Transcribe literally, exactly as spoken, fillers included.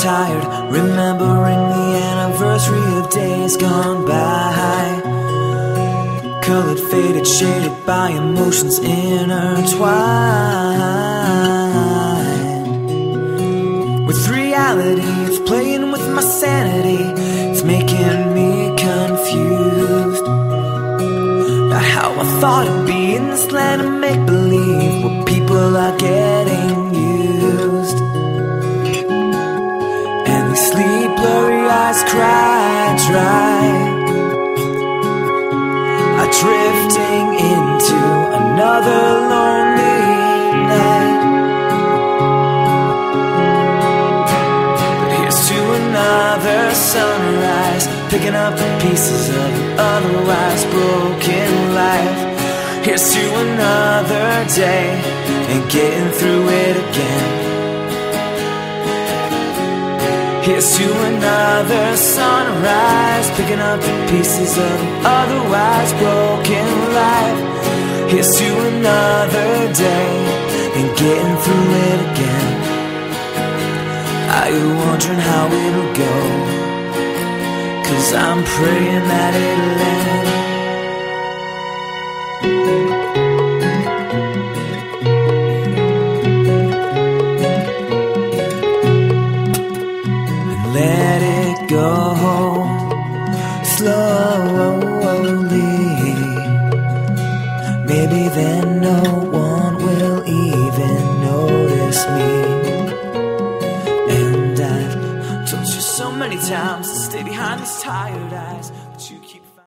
Tired, remembering the anniversary of days gone by. Colored, faded, shaded by emotions intertwined with reality. It's playing with my sanity. It's making me confused. Not how I thought it'd be in this land of make-believe, where people are getting used. Sleep, blurry eyes, cry, dry. I'm drifting into another lonely night. But here's to another sunrise, picking up the pieces of an otherwise broken life. Here's to another day and getting through it again. Here's to another sunrise, picking up the pieces of an otherwise broken life. Here's to another day, and getting through it again. Are you wondering how it'll go? 'Cause I'm praying that it'll end. Go slowly, maybe then no one will even notice me. And I've told you so many times to stay behind these tired eyes, but you keep